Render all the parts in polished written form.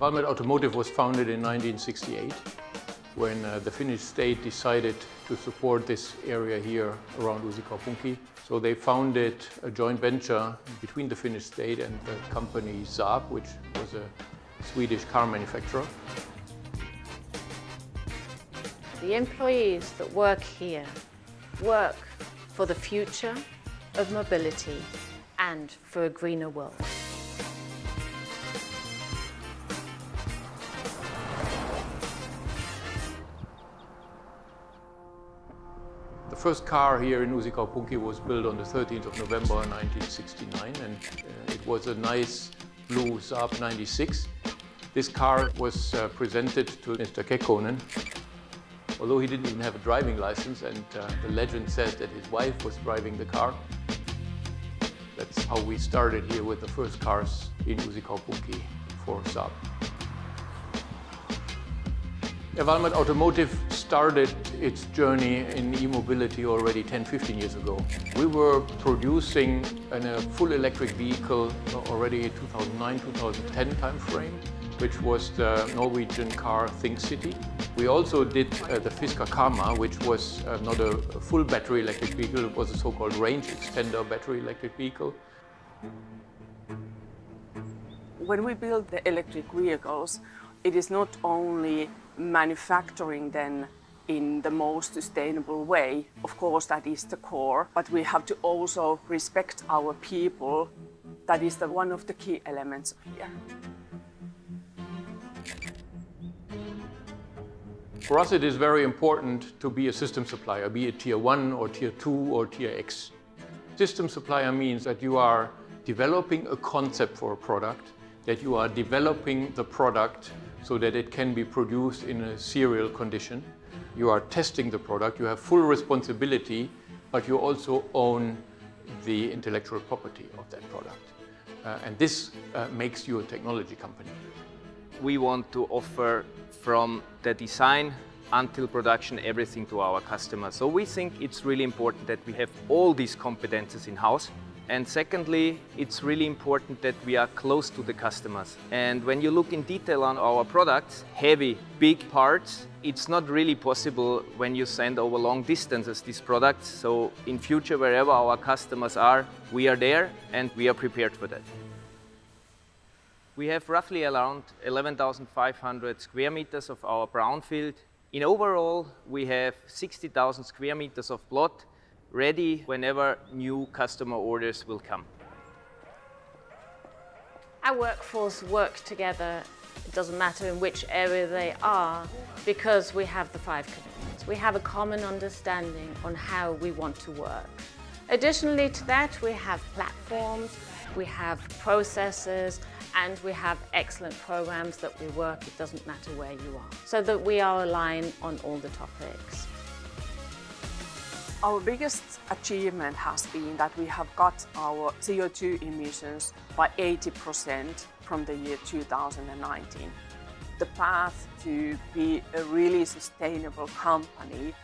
Valmet Automotive was founded in 1968 when the Finnish state decided to support this area here around Uusikaupunki. So they founded a joint venture between the Finnish state and the company Saab, which was a Swedish car manufacturer. The employees that work here work for the future of mobility and for a greener world. The first car here in Uusikaupunki was built on the 13th of November 1969, and it was a nice blue Saab 96. This car was presented to Mr. Kekkonen, although he didn't even have a driving license, and the legend says that his wife was driving the car. That's how we started here with the first cars in Uusikaupunki for Saab. Valmet Automotive started its journey in e-mobility already 10–15 years ago. We were producing a full electric vehicle already in 2009–2010 timeframe, which was the Norwegian car Think City. We also did the Fisker Karma, which was not a full battery electric vehicle, it was a so-called range extender battery electric vehicle. When we build the electric vehicles, it is not only manufacturing them in the most sustainable way. Of course, that is the core, but we have to also respect our people. That is one of the key elements here. For us, it is very important to be a system supplier, be it Tier 1 or Tier 2 or Tier X. System supplier means that you are developing a concept for a product, that you are developing the product so that it can be produced in a serial condition. You are testing the product, you have full responsibility, but you also own the intellectual property of that product. And this makes you a technology company. We want to offer from the design until production everything to our customers. So we think it's really important that we have all these competences in-house. And secondly, it's really important that we are close to the customers. And when you look in detail on our products, heavy, big parts, it's not really possible when you send over long distances these products. So in future, wherever our customers are, we are there and we are prepared for that. We have roughly around 11,500 square meters of our brownfield. In overall, we have 60,000 square meters of plot ready whenever new customer orders will come. Our workforce work together, it doesn't matter in which area they are, because we have the 5 commitments. We have a common understanding on how we want to work. Additionally to that, we have platforms, we have processes, and we have excellent programs that we work, it doesn't matter where you are, so that we are aligned on all the topics. Our biggest achievement has been that we have got our CO2 emissions by 80% from the year 2019. The path to be a really sustainable company,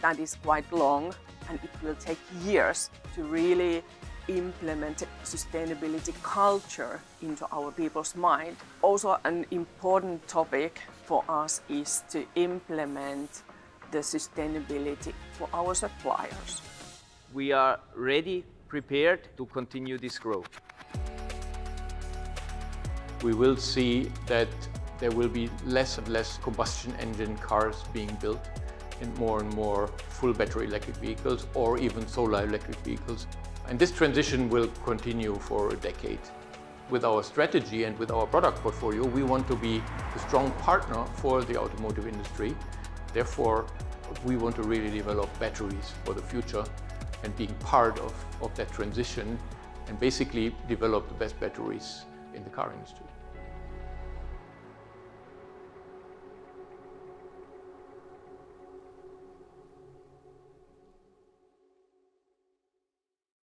that is quite long, and it will take years to really implement sustainability culture into our people's mind. Also, an important topic for us is to implement the sustainability for our suppliers. We are ready, prepared to continue this growth. We will see that there will be less and less combustion engine cars being built and more full battery electric vehicles or even solar electric vehicles. And this transition will continue for a decade. With our strategy and with our product portfolio, we want to be a strong partner for the automotive industry. Therefore, we want to really develop batteries for the future and being part of that transition and basically develop the best batteries in the car industry.